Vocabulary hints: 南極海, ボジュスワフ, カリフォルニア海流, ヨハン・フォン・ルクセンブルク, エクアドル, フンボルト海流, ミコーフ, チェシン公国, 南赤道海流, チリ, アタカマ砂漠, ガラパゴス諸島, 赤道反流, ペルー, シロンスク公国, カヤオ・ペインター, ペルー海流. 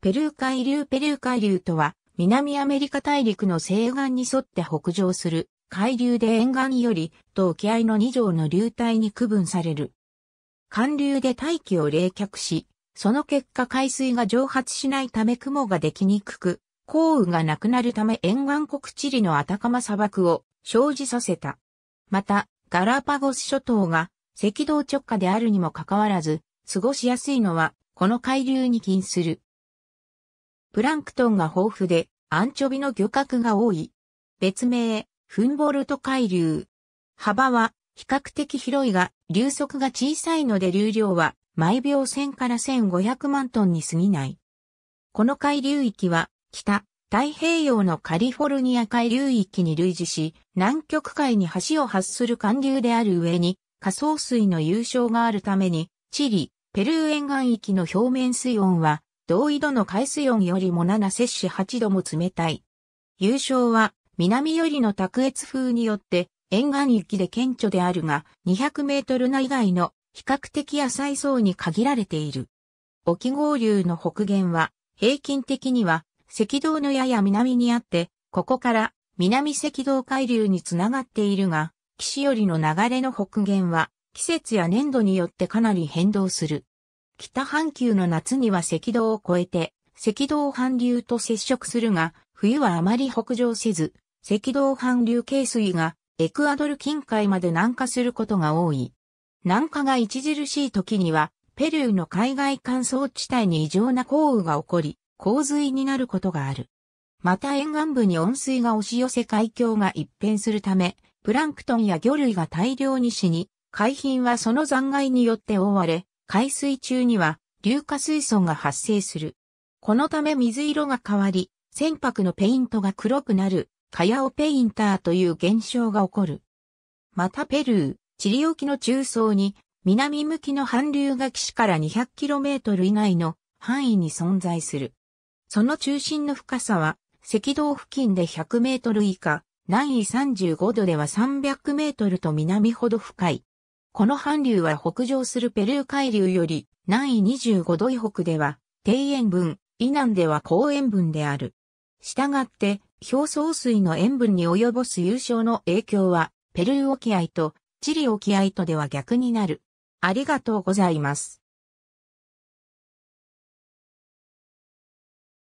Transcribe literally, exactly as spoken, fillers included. ペルー海流ペルー海流とは、南アメリカ大陸の西岸に沿って北上する、海流で沿岸より、と沖合のに条の流体に区分される。環流で大気を冷却し、その結果海水が蒸発しないため雲ができにくく、降雨がなくなるため沿岸国チリのアタカマ砂漠を生じさせた。また、ガラパゴス諸島が赤道直下であるにもかかわらず、過ごしやすいのは、この海流に近する。プランクトンが豊富で、アンチョビの漁獲が多い。別名、フンボルト海流。幅は比較的広いが、流速が小さいので流量は、毎秒せんからせんごひゃくまんトンに過ぎない。この海流域は北太平洋のカリフォルニア海流域に類似し、南極海に橋を発する環流である上に、下層水の湧昇があるために、チリ、ペルー沿岸域の表面水温は、同緯度の海水温よりもななせっしはちども冷たい。湧昇は南寄りの卓越風によって沿岸域で顕著であるが、にひゃくメートルな以外の比較的浅い層に限られている。沖合流の北限は、平均的には、赤道のやや南にあって、ここから南赤道海流につながっているが、岸寄りの流れの北限は、季節や年度によってかなり変動する。北半球の夏には赤道を越えて、赤道反流と接触するが、冬はあまり北上せず、赤道反流経水が、エクアドル近海まで南下することが多い。南下が著しい時には、ペルーの海外乾燥地帯に異常な降雨が起こり、洪水になることがある。また沿岸部に温水が押し寄せ海峡が一変するため、プランクトンや魚類が大量に死に、海浜はその残骸によって覆われ、海水中には硫化水素が発生する。このため水色が変わり、船舶のペイントが黒くなる、カヤオペインターという現象が起こる。またペルー、チリ沖の中層に南向きの反流が岸から にひゃくキロメートル 以内の範囲に存在する。その中心の深さは赤道付近でひゃくメートル以下、南緯さんじゅうごどではさんびゃくメートルと南ほど深い。この反流は北上するペルー海流より南緯にじゅうごど以北では低塩分、以南では高塩分である。したがって表層水の塩分に及ぼす湧昇の影響はペルー沖合とチリ沖合とでは逆になる。ありがとうございます。